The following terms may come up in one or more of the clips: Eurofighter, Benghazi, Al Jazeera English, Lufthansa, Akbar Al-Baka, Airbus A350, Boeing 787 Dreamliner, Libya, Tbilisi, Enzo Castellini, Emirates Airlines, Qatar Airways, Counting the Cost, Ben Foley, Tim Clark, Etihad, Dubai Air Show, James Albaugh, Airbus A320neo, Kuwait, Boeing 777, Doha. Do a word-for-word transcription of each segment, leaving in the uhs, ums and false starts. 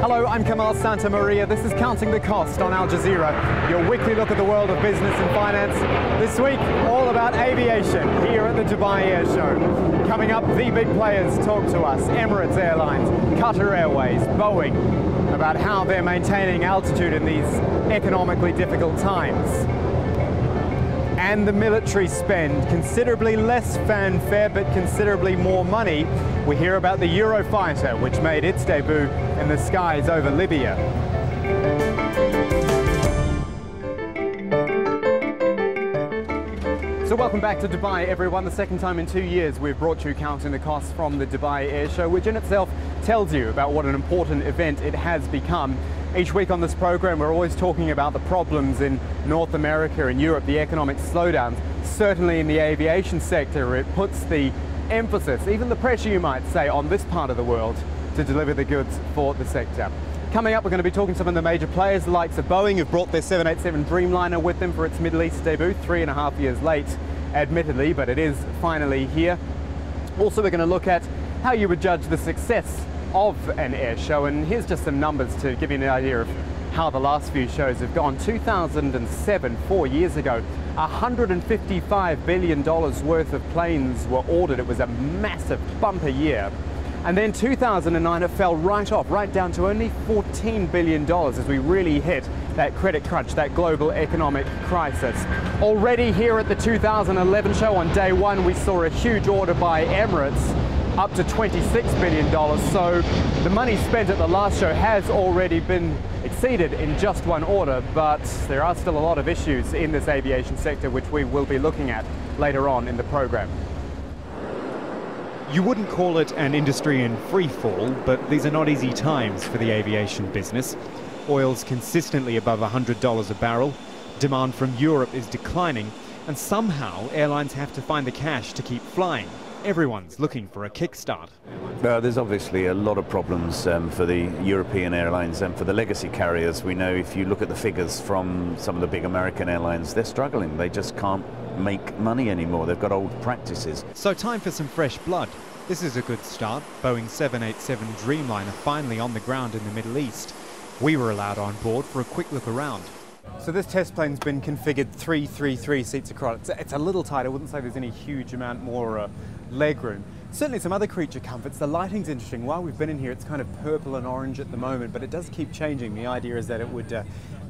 Hello, I'm Kamal Santamaria. This is Counting the Cost on Al Jazeera, your weekly look at the world of business and finance. This week, all about aviation here at the Dubai Air Show. Coming up, the big players talk to us. Emirates Airlines, Qatar Airways, Boeing, about how they're maintaining altitude in these economically difficult times. And the military spend, considerably less fanfare, but considerably more money. We hear about the Eurofighter, which made its debut in the skies over Libya. So welcome back to Dubai, everyone. The second time in two years we've brought you Counting the Costs from the Dubai Air Show, which in itself tells you about what an important event it has become. Each week on this program, we're always talking about the problems in North America and Europe, the economic slowdowns. Certainly in the aviation sector, it puts the emphasis, even the pressure, you might say, on this part of the world to deliver the goods for the sector. Coming up, we're going to be talking to some of the major players, the likes of Boeing, who've brought their seven eighty-seven Dreamliner with them for its Middle East debut, three and a half years late, admittedly, but it is finally here. Also, we're going to look at how you would judge the success of an air show, and here's just some numbers to give you an idea of how the last few shows have gone. two thousand seven, four years ago, one hundred fifty-five billion dollars worth of planes were ordered. It was a massive bumper year. And then two thousand nine, it fell right off, right down to only fourteen billion dollars as we really hit that credit crunch, that global economic crisis. Already here at the two thousand eleven show, on day one, we saw a huge order by Emirates, up to twenty-six billion dollars. So the money spent at the last show has already been exceeded in just one order, but there are still a lot of issues in this aviation sector, which we will be looking at later on in the program. You wouldn't call it an industry in free fall, but these are not easy times for the aviation business. Oil's consistently above one hundred dollars a barrel, demand from Europe is declining, and somehow airlines have to find the cash to keep flying. Everyone's looking for a kickstart. Uh, there's obviously a lot of problems um, for the European airlines and for the legacy carriers. We know if you look at the figures from some of the big American airlines, they're struggling. They just can't make money anymore. They've got old practices. So time for some fresh blood. This is a good start. Boeing seven eighty-seven Dreamliner finally on the ground in the Middle East. We were allowed on board for a quick look around. So this test plane's been configured three three three seats across. It's a, it's a little tight. I wouldn't say there's any huge amount more uh, legroom. Certainly some other creature comforts. The lighting's interesting. While we've been in here, it's kind of purple and orange at the moment, but it does keep changing. The idea is that it would uh,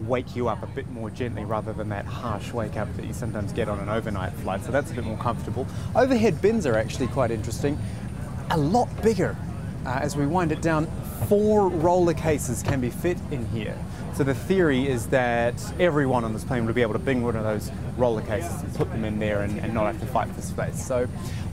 wake you up a bit more gently rather than that harsh wake up that you sometimes get on an overnight flight. So that's a bit more comfortable. Overhead bins are actually quite interesting. A lot bigger. Uh, as we wind it down, four roller cases can be fit in here. So the theory is that everyone on this plane will be able to bring one of those roller cases and put them in there and, and not have to fight for space. So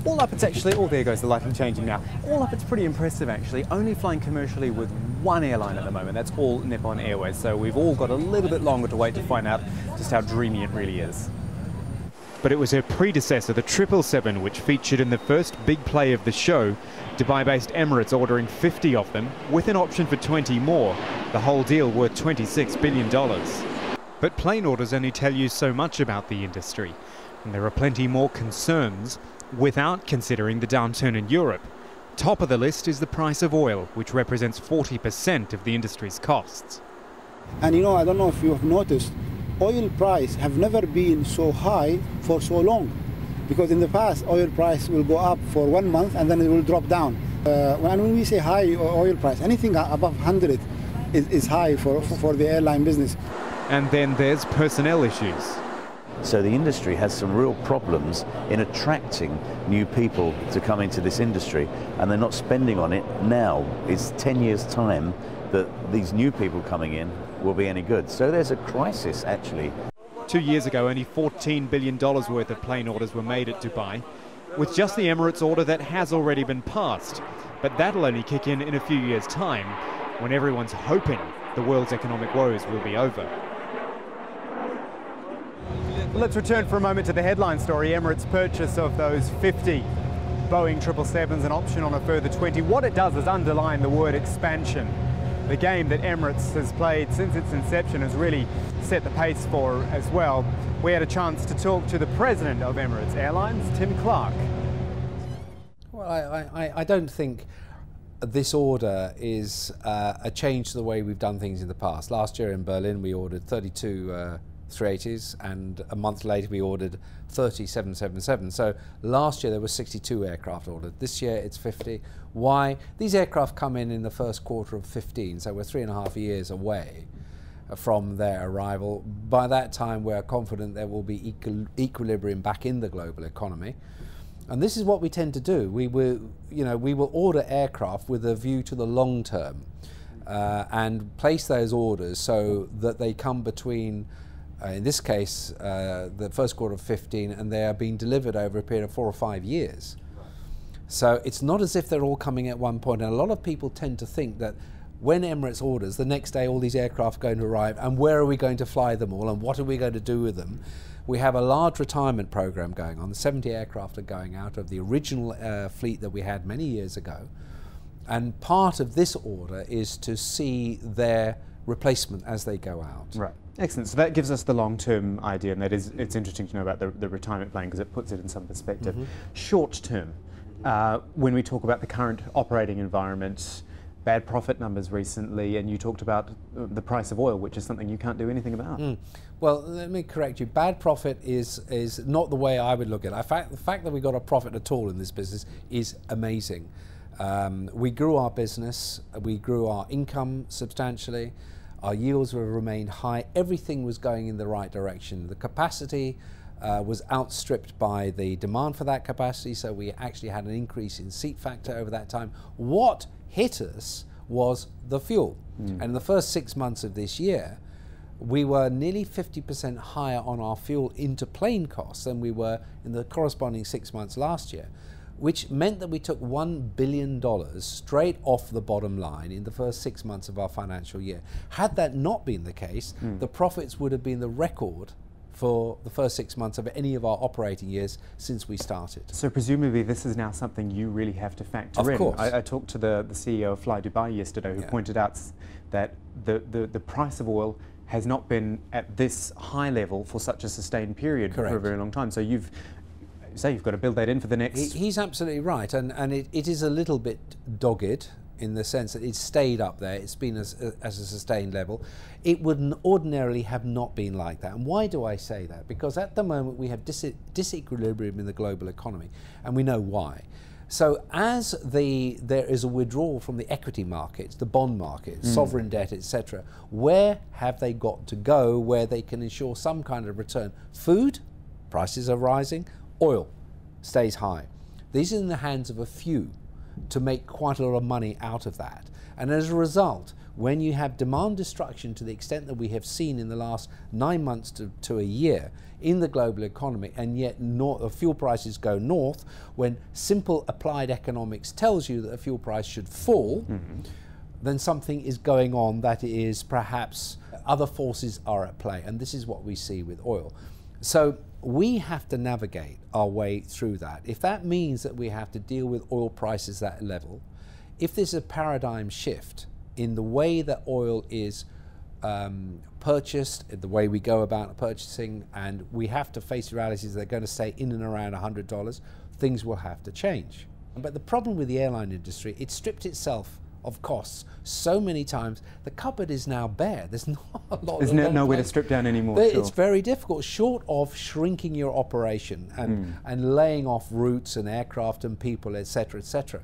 all up, it's actually, oh, there goes the lighting changing now. All up, it's pretty impressive, actually. Only flying commercially with one airline at the moment. That's All Nippon Airways. So we've all got a little bit longer to wait to find out just how dreamy it really is. But it was her predecessor, the triple seven, which featured in the first big play of the show. Dubai-based Emirates ordering fifty of them, with an option for twenty more. The whole deal worth twenty-six billion dollars. But plane orders only tell you so much about the industry, and there are plenty more concerns without considering the downturn in Europe. Top of the list is the price of oil, which represents forty percent of the industry's costs. And you know, I don't know if you've noticed, oil price have never been so high for so long. Because in the past, oil price will go up for one month and then it will drop down. Uh, and when we say high oil price, anything above one hundred is, is high for, for the airline business. And then there's personnel issues. So the industry has some real problems in attracting new people to come into this industry, and they're not spending on it now. It's ten years' time that these new people coming in will be any good. So there's a crisis, actually. Two years ago, only fourteen billion dollars worth of plane orders were made at Dubai, with just the Emirates order that has already been passed. But that'll only kick in in a few years' time, when everyone's hoping the world's economic woes will be over. Let's return for a moment to the headline story, Emirates' purchase of those fifty Boeing triple sevens, an option on a further twenty. What it does is underline the word expansion. the game that Emirates has played since its inception has really set the pace for as well. We had a chance to talk to the president of Emirates Airlines, Tim Clark. Well, I, I, I don't think this order is uh, a change to the way we've done things in the past. Last year in Berlin, we ordered thirty-two uh, three eighties, and a month later we ordered thirty seven seventy-sevens. So last year there were sixty-two aircraft ordered. This year it's fifty. Why? These aircraft come in in the first quarter of fifteen, so we're three and a half years away from their arrival. By that time we're confident there will be equil equilibrium back in the global economy. And this is what we tend to do. We will, you know, we will order aircraft with a view to the long term uh, and place those orders so that they come between, uh, in this case, uh, the first quarter of fifteen, and they are being delivered over a period of four or five years. So it's not as if they're all coming at one point. And a lot of people tend to think that when Emirates orders, the next day all these aircraft are going to arrive, and where are we going to fly them all, and what are we going to do with them? We have a large retirement program going on. seventy aircraft are going out of the original uh, fleet that we had many years ago. And part of this order is to see their replacement as they go out. Right. Excellent. So that gives us the long-term idea, and that is, it's interesting to know about the, the retirement plan because it puts it in some perspective. Mm-hmm. Short-term, uh, when we talk about the current operating environment, bad profit numbers recently, and you talked about the price of oil, which is something you can't do anything about. Mm. Well, let me correct you. Bad profit is is not the way I would look at it. In fact, the fact that we got a profit at all in this business is amazing. Um, we grew our business, we grew our income substantially, our yields were remained high, everything was going in the right direction. The capacity Uh, was outstripped by the demand for that capacity, so we actually had an increase in seat factor over that time. What hit us was the fuel. Mm. And in the first six months of this year, we were nearly fifty percent higher on our fuel into plane costs than we were in the corresponding six months last year, which meant that we took one billion dollars straight off the bottom line in the first six months of our financial year. Had that not been the case, mm. the profits would have been the record for the first six months of any of our operating years since we started. So presumably this is now something you really have to factor in. Of course. I, I talked to the, the C E O of Fly Dubai yesterday, who yeah. pointed out that the, the, the price of oil has not been at this high level for such a sustained period Correct. for a very long time. So you've, so you've got to build that in for the next... He, he's absolutely right, and, and it, it is a little bit dogged, in the sense that it's stayed up there, it's been as, as a sustained level. It would ordinarily have not been like that. And why do I say that? Because at the moment we have dis disequilibrium in the global economy, and we know why. So as the there is a withdrawal from the equity markets, the bond markets, mm. sovereign debt, et cetera, where have they got to go where they can ensure some kind of return? Food, prices are rising, oil stays high. These are in the hands of a few to make quite a lot of money out of that. And as a result, when you have demand destruction to the extent that we have seen in the last nine months to, to a year in the global economy, and yet nor fuel prices go north, when simple applied economics tells you that a fuel price should fall, mm-hmm. then something is going on that is perhaps other forces are at play. And this is what we see with oil. So we have to navigate our way through that. If that means that we have to deal with oil prices at that level, if there's a paradigm shift in the way that oil is um, purchased, the way we go about purchasing, and we have to face realities that are going to stay in and around one hundred dollars, things will have to change. But the problem with the airline industry, it stripped itself of costs so many times. The cupboard is now bare. There's not a lot. There's no, nowhere to strip down anymore. There, sure. It's very difficult, short of shrinking your operation and, mm. and laying off routes and aircraft and people, et cetera, et cetera.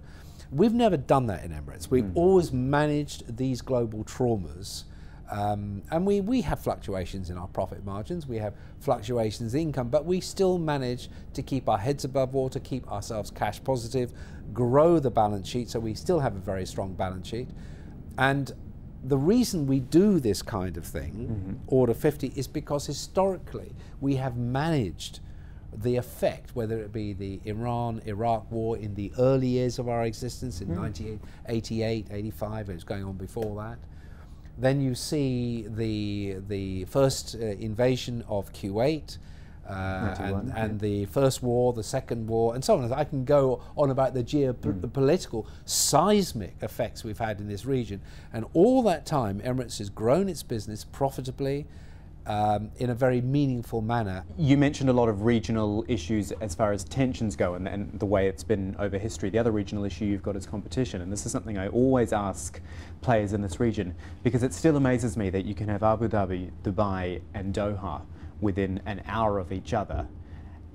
We've never done that in Emirates. We've mm. always managed these global traumas, um, and we, we have fluctuations in our profit margins, we have fluctuations in income, but we still manage to keep our heads above water, keep ourselves cash positive, grow the balance sheet, so we still have a very strong balance sheet. And the reason we do this kind of thing, mm-hmm. Order fifty, is because historically we have managed the effect, whether it be the Iran-Iraq war in the early years of our existence in nineteen eighty-eight, eighty-five, it was going on before that. Then you see the, the first uh, invasion of Kuwait, Uh, and, yeah. and the First War, the Second War, and so on. I can go on about the geopolitical mm. seismic effects we've had in this region. And all that time, Emirates has grown its business profitably um, in a very meaningful manner. You mentioned a lot of regional issues as far as tensions go and, and the way it's been over history. The other regional issue you've got is competition. And this is something I always ask players in this region, because it still amazes me that you can have Abu Dhabi, Dubai and Doha within an hour of each other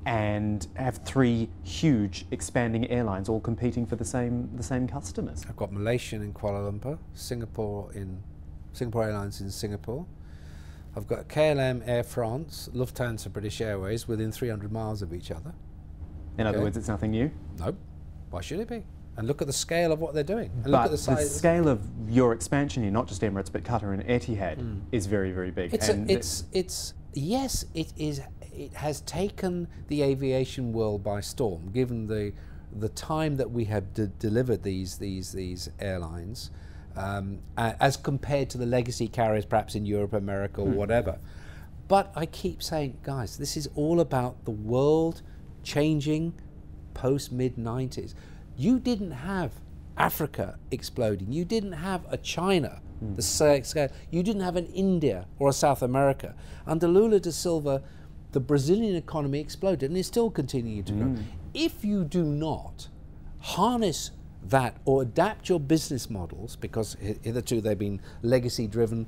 and have three huge expanding airlines all competing for the same the same customers. I've got Malaysian in Kuala Lumpur, Singapore in Singapore Airlines in Singapore. I've got K L M, Air France, Lufthansa, British Airways within three hundred miles of each other. In okay. other words, it's nothing new? No. Why should it be? And look at the scale of what they're doing. And but look at the, size. the scale of your expansion here, not just Emirates, but Qatar and Etihad, mm. is very, very big. It's, and a, it's, it's yes, it is. It has taken the aviation world by storm, given the the time that we have d delivered these these these airlines, um, as compared to the legacy carriers, perhaps in Europe, America, or mm. whatever. But I keep saying, guys, this is all about the world changing post mid nineties. You didn't have Africa exploding. You didn't have a China, mm. the scale. You didn't have an India or a South America. Under Lula da Silva, the Brazilian economy exploded and is still continuing to grow. Mm. If you do not harness that or adapt your business models, because hitherto they've been legacy driven,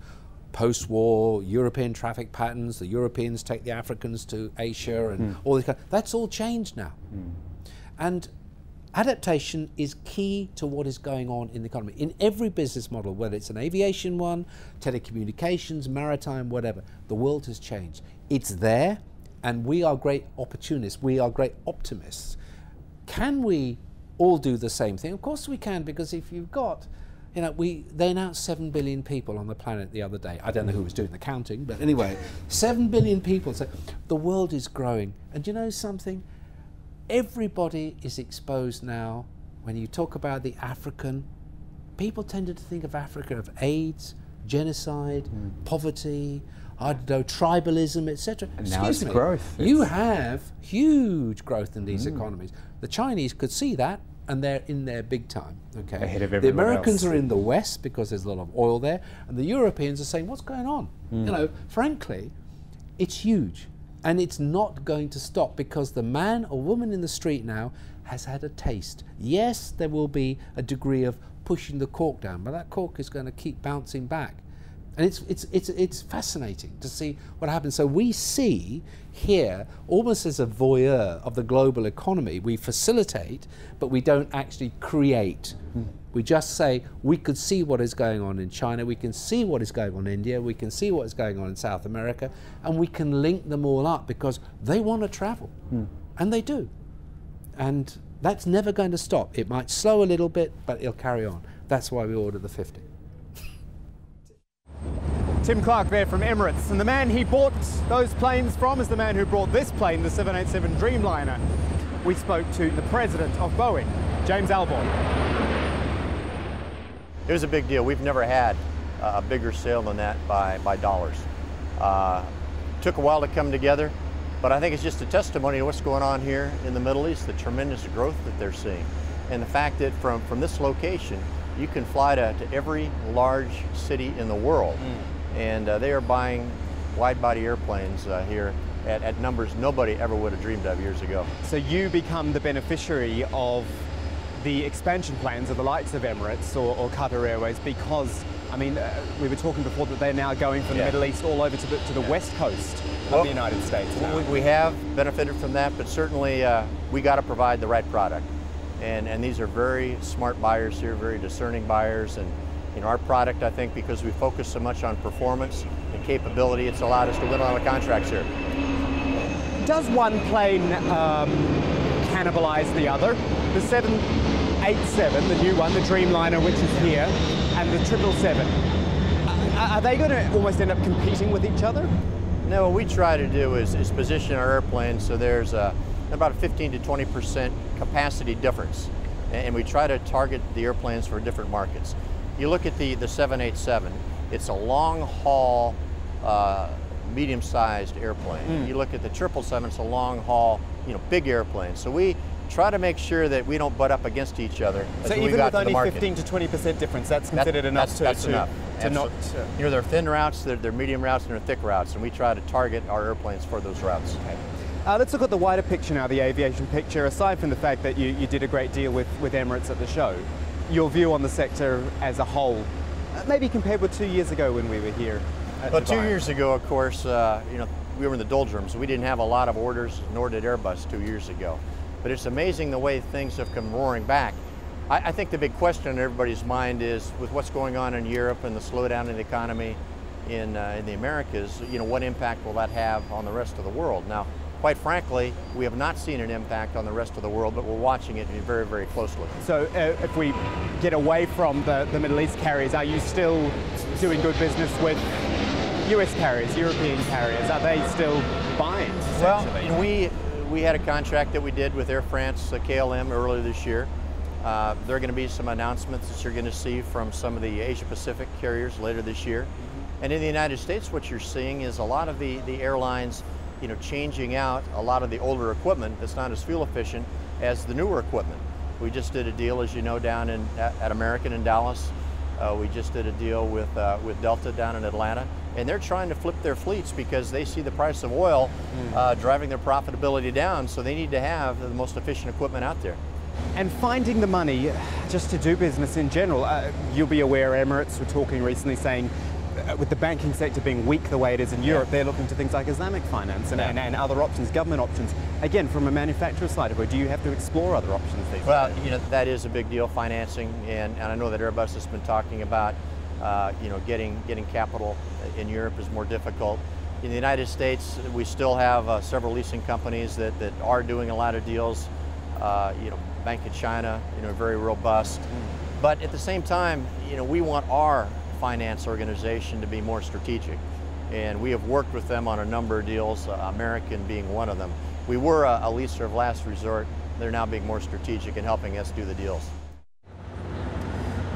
post-war European traffic patterns, the Europeans take the Africans to Asia and mm. all this kind of, that's all changed now. Mm. And adaptation is key to what is going on in the economy. In every business model, whether it's an aviation one, telecommunications, maritime, whatever, the world has changed. It's there, and we are great opportunists. We are great optimists. Can we all do the same thing? Of course we can, because if you've got, you know, we, they announced seven billion people on the planet the other day. I don't know who was doing the counting, but anyway, seven billion people. So the world is growing. And you know something? Everybody is exposed now. When you talk about the African, people tended to think of Africa of AIDS, genocide, mm. poverty, I don't know, tribalism, et cetera. And now it's growth. You have huge growth in these mm. economies. The Chinese could see that, and they're in there big time. Okay. Ahead of everyone else. The Americans are in the West because there's a lot of oil there, and the Europeans are saying, "What's going on?" Mm. You know, frankly, it's huge. And it's not going to stop, because the man or woman in the street now has had a taste. Yes, there will be a degree of pushing the cork down, but that cork is going to keep bouncing back. And it's, it's, it's, it's fascinating to see what happens. So we see here, almost as a voyeur of the global economy, we facilitate, but we don't actually create. Mm. We just say, we could see what is going on in China, we can see what is going on in India, we can see what is going on in South America, and we can link them all up because they want to travel, mm. and they do. And that's never going to stop. It might slow a little bit, but it'll carry on. That's why we ordered the fifty. Tim Clark there from Emirates, and the man he bought those planes from is the man who brought this plane, the seven eighty-seven Dreamliner. We spoke to the president of Boeing, James Albaugh. It was a big deal. We've never had uh, a bigger sale than that by, by dollars. Uh, took a while to come together, but I think it's just a testimony to what's going on here in the Middle East, the tremendous growth that they're seeing. And the fact that from, from this location, you can fly to, to every large city in the world. Mm. And uh, they are buying wide-body airplanes uh, here at, at numbers nobody ever would have dreamed of years ago. So you become the beneficiary of the expansion plans of the likes of Emirates or, or Qatar Airways, because, I mean, uh, we were talking before that they're now going from yeah. the Middle East all over to the, to the yeah. west coast well, of the United States now. We, we have benefited from that, but certainly uh, we got to provide the right product. And, and these are very smart buyers here, very discerning buyers. And in our product, I think, because we focus so much on performance and capability, it's allowed us to win a lot of contracts here. Does one plane um, cannibalize the other? The seven eighty-seven, the new one, the Dreamliner, which is here, and the triple seven. Are, are they going to almost end up competing with each other? No, what we try to do is, is position our airplanes so there's a, about a fifteen to twenty percent capacity difference, and, and we try to target the airplanes for different markets. You look at the, the seven eighty-seven, it's a long haul uh, medium-sized airplane. Mm. You look at the triple seven, it's a long-haul, you know, big airplane. So we try to make sure that we don't butt up against each other. So even with only fifteen to twenty percent difference, that's considered that, enough that's, to, that's to, enough. to not... To, you know, there are thin routes, there are medium routes, and there are thick routes, and we try to target our airplanes for those routes. Okay. Uh, let's look at the wider picture now, the aviation picture, aside from the fact that you, you did a great deal with, with Emirates at the show. Your view on the sector as a whole, uh, maybe compared with two years ago when we were here at Well, Dubai. Two years ago, of course, uh, you know, we were in the doldrums. We didn't have a lot of orders, nor did Airbus two years ago. But it's amazing the way things have come roaring back. I, I think the big question in everybody's mind is, with what's going on in Europe and the slowdown in the economy in, uh, in the Americas, you know, what impact will that have on the rest of the world? Now, quite frankly, we have not seen an impact on the rest of the world, but we're watching it very, very closely. So uh, if we get away from the, the Middle East carriers, are you still doing good business with U S carriers, European carriers? Are they still buying, essentially? Well, we, we had a contract that we did with Air France, K L M, earlier this year. Uh, there are going to be some announcements that you're going to see from some of the Asia-Pacific carriers later this year. And in the United States, what you're seeing is a lot of the, the airlines you know, changing out a lot of the older equipment that's not as fuel efficient as the newer equipment. We just did a deal, as you know, down in, at American in Dallas. Uh, we just did a deal with, uh, with Delta down in Atlanta. And they're trying to flip their fleets because they see the price of oil uh, driving their profitability down, so they need to have the most efficient equipment out there. And finding the money just to do business in general. Uh, you'll be aware, Emirates were talking recently saying, with the banking sector being weak the way it is in Europe, yeah. they're looking to things like Islamic finance and, yeah. and, and other options, government options. Again, from a manufacturer's side of it, do you have to explore other options these well, days? Well, you know, that is a big deal, financing, and, and I know that Airbus has been talking about, uh, you know, getting, getting capital in Europe is more difficult. In the United States, we still have uh, several leasing companies that, that are doing a lot of deals. Uh, you know, Bank of China, you know, very robust. Mm. But at the same time, you know, we want our finance organization to be more strategic, and we have worked with them on a number of deals, uh, American being one of them. We were a, a leaser of last resort. They're now being more strategic in helping us do the deals.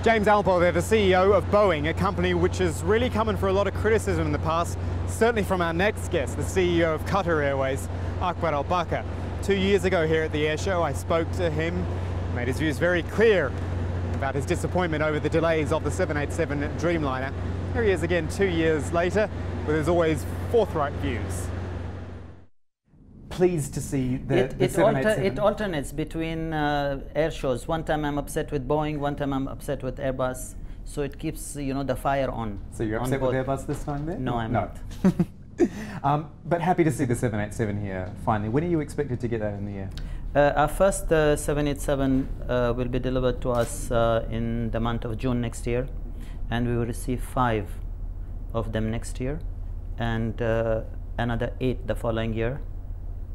James Albaugh there, the C E O of Boeing, a company which has really come in for a lot of criticism in the past, certainly from our next guest, the C E O of Qatar Airways, Akbar Al-Baka. Two years ago here at the air show, I spoke to him, made his views very clear about his disappointment over the delays of the seven eighty-seven Dreamliner. Here he is again two years later with his always forthright views. Pleased to see the, it, the it seven eighty-seven. Alter, it alternates between uh, air shows. One time I'm upset with Boeing, one time I'm upset with Airbus. So it keeps, you know, the fire on. So you're on upset board. with Airbus this time then? No, I'm no. not. Um, but happy to see the seven eighty-seven here finally. When are you expected to get that in the air? Uh, our first uh, seven eighty-seven uh, will be delivered to us uh, in the month of June next year, and we will receive five of them next year, and uh, another eight the following year,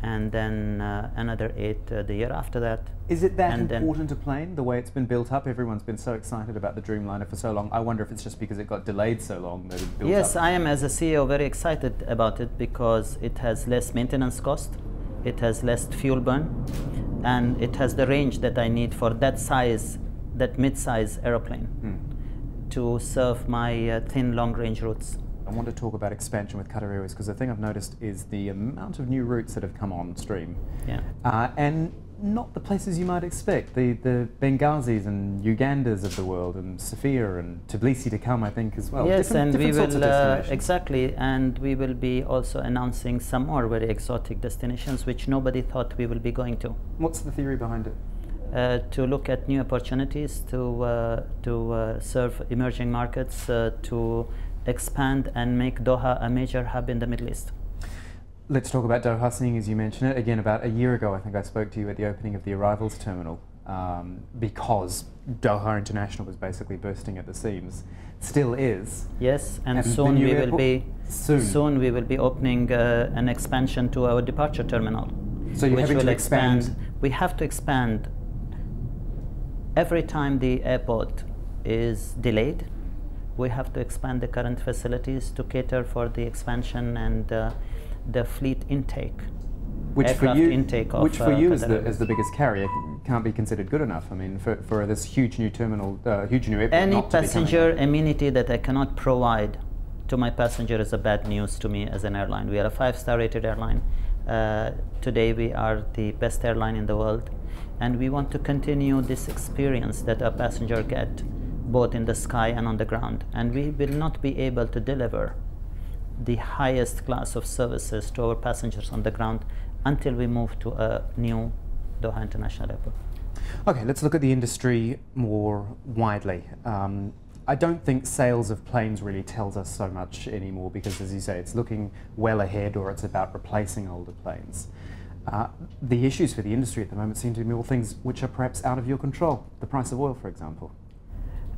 and then uh, another eight uh, the year after that. Is it that and important to plane, the way it's been built up? Everyone's been so excited about the Dreamliner for so long. I wonder if it's just because it got delayed so long that it built yes, up. Yes, I am as a C E O very excited about it because it has less maintenance cost, it has less fuel burn, and it has the range that I need for that size, that mid-size aeroplane hmm. to serve my uh, thin long-range routes. I want to talk about expansion with Qatar Airways because the thing I've noticed is the amount of new routes that have come on stream. Yeah. Uh, and not the places you might expect. The, the Benghazis and Ugandas of the world and Sofia and Tbilisi to come, I think, as well. Yes, different, and different we sorts will, uh, exactly, and we will be also announcing some more very exotic destinations which nobody thought we will be going to. What's the theory behind it? Uh, to look at new opportunities, to, uh, to uh, serve emerging markets, uh, to expand and make Doha a major hub in the Middle East. Let's talk about Doha, seeing as you mention it. Again, about a year ago, I think I spoke to you at the opening of the arrivals terminal um, because Doha International was basically bursting at the seams. Still is. Yes, and, and soon we will be soon. soon we will be opening uh, an expansion to our departure terminal. So you're having to expand. expand. We have to expand every time the airport is delayed. We have to expand the current facilities to cater for the expansion and uh, the fleet intake, which for you, intake of, which for you uh, as, the, as the biggest carrier can't be considered good enough. I mean, for, for this huge new terminal, uh, huge new airport. Any passenger amenity that I cannot provide to my passenger is a bad news to me as an airline. We are a five-star rated airline. Uh, today we are the best airline in the world, and we want to continue this experience that our passenger get both in the sky and on the ground. And we will not be able to deliver the highest class of services to our passengers on the ground until we move to a new Doha International Airport. Okay, let's look at the industry more widely. Um, I don't think sales of planes really tells us so much anymore because, as you say, it's looking well ahead or it's about replacing older planes. Uh, the issues for the industry at the moment seem to be all things which are perhaps out of your control. The price of oil, for example.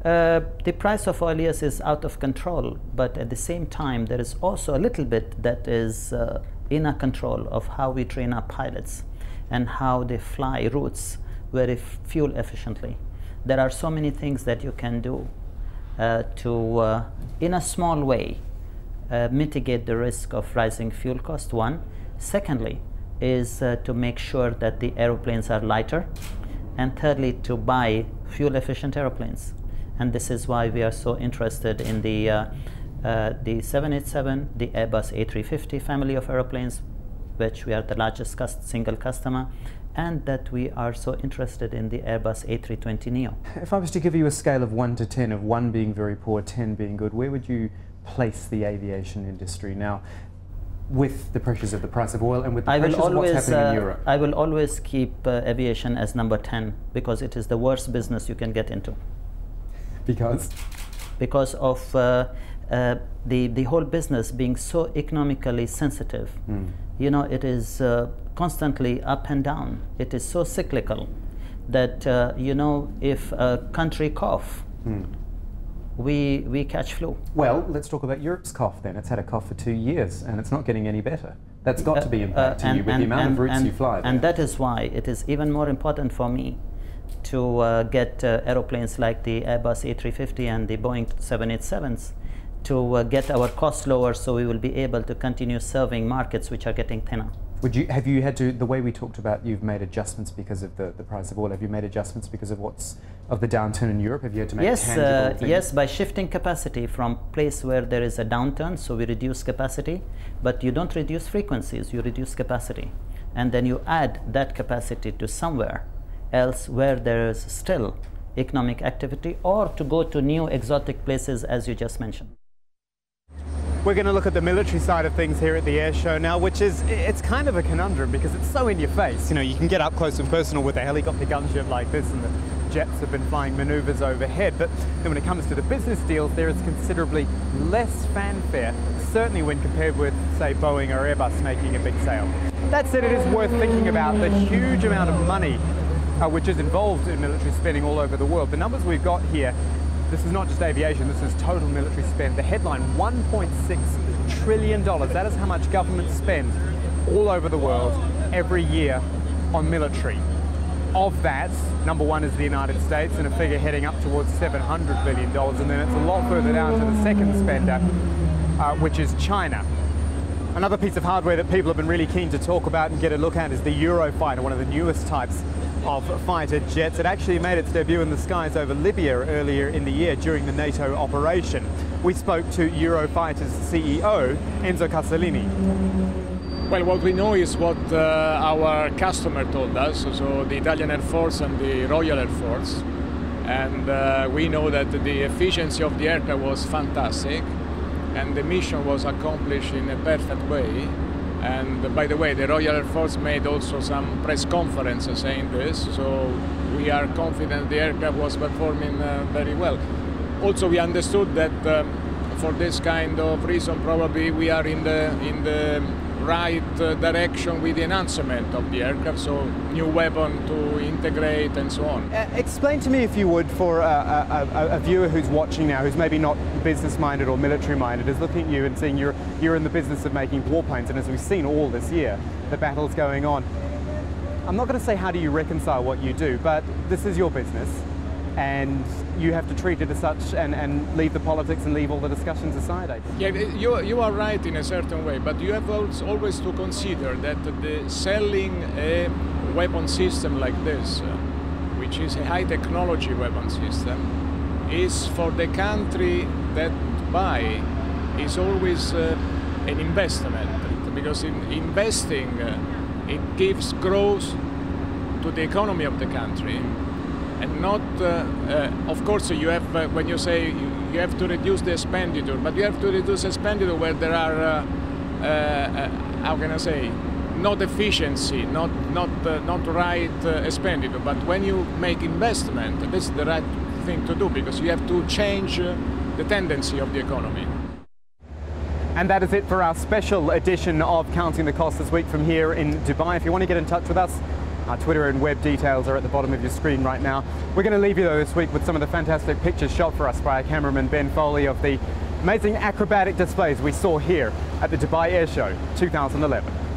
Uh, the price of oil, yes, is out of control, but at the same time there is also a little bit that is uh, in our control of how we train our pilots and how they fly routes very fuel efficiently. There are so many things that you can do Uh, to, uh, in a small way, uh, mitigate the risk of rising fuel cost, one. Secondly, is uh, to make sure that the aeroplanes are lighter. And thirdly, to buy fuel-efficient aeroplanes. And this is why we are so interested in the, uh, uh, the seven eighty-seven, the Airbus A three fifty family of aeroplanes, which we are the largest cust- single customer, and that we are so interested in the Airbus A three twenty neo. If I was to give you a scale of one to ten, of one being very poor, ten being good, where would you place the aviation industry now with the pressures of the price of oil and with the I pressures will always, of what's happening uh, in Europe? I will always keep uh, aviation as number ten because it is the worst business you can get into. Because? Because of uh, uh, the, the whole business being so economically sensitive. Mm. You know, it is uh, constantly up and down. It is so cyclical that, uh, you know, if a country cough, mm. we, we catch flu. Well, let's talk about Europe's cough then. It's had a cough for two years and it's not getting any better. That's got uh, to be impacting uh, you with and, the amount and, of routes and, you fly. There. And that is why it is even more important for me to uh, get uh, aeroplanes like the Airbus A three fifty and the Boeing seven eighty-sevens to uh, get our costs lower so we will be able to continue serving markets which are getting thinner. Would you, have you had to, the way we talked about you've made adjustments because of the, the price of oil, have you made adjustments because of what's, of the downturn in Europe? Have you had to make yes, tangible uh, things? Yes, by shifting capacity from place where there is a downturn, so we reduce capacity, but you don't reduce frequencies, you reduce capacity. And then you add that capacity to somewhere else where there is still economic activity or to go to new exotic places as you just mentioned. We're going to look at the military side of things here at the air show now, which is, it's kind of a conundrum because it's so in your face. You know, you can get up close and personal with a helicopter gunship like this and the jets have been flying maneuvers overhead. But then when it comes to the business deals, there is considerably less fanfare, certainly when compared with, say, Boeing or Airbus making a big sale. That said, it is worth thinking about the huge amount of money uh, which is involved in military spending all over the world. The numbers we've got here, this is not just aviation, this is total military spend. The headline, one point six trillion dollars. That is how much governments spend all over the world every year on military. Of that, number one is the United States and a figure heading up towards seven hundred billion dollars. And then it's a lot further down to the second spender, uh, which is China. Another piece of hardware that people have been really keen to talk about and get a look at is the Eurofighter, one of the newest types of fighter jets. It actually made its debut in the skies over Libya earlier in the year during the NATO operation. We spoke to Eurofighter's C E O, Enzo Castellini. Well, what we know is what uh, our customer told us, so the Italian Air Force and the Royal Air Force. And uh, we know that the efficiency of the aircraft was fantastic and the mission was accomplished in a perfect way. And by the way, the Royal Air Force made also some press conferences saying this, so we are confident the aircraft was performing uh, very well. Also, we understood that um, for this kind of reason, probably we are in the in the right uh, direction with the enhancement of the aircraft, so new weapon to integrate and so on. Uh, explain to me, if you would, for uh, a, a, a viewer who's watching now, who's maybe not business-minded or military-minded, is looking at you and seeing you're, you're in the business of making warplanes, and as we've seen all this year, the battle's going on. I'm not going to say how do you reconcile what you do, but this is your business, and you have to treat it as such and, and leave the politics and leave all the discussions aside, I think. Yeah, you, you are right in a certain way, but you have always to consider that the selling a weapon system like this, which is a high technology weapon system, is for the country that buy is always uh, an investment, because in investing uh, it gives growth to the economy of the country, and not uh, uh, of course you have uh, when you say you have to reduce the expenditure, but you have to reduce expenditure where there are uh, uh, uh, how can I say, not efficiency, not not uh, not right uh, expenditure. But when you make investment, this is the right thing to do, because you have to change uh, the tendency of the economy. And that is it for our special edition of Counting the Cost this week from here in Dubai. If you want to get in touch with us, our Twitter and web details are at the bottom of your screen right now. We're going to leave you though this week with some of the fantastic pictures shot for us by our cameraman Ben Foley of the amazing acrobatic displays we saw here at the Dubai Air Show two thousand eleven.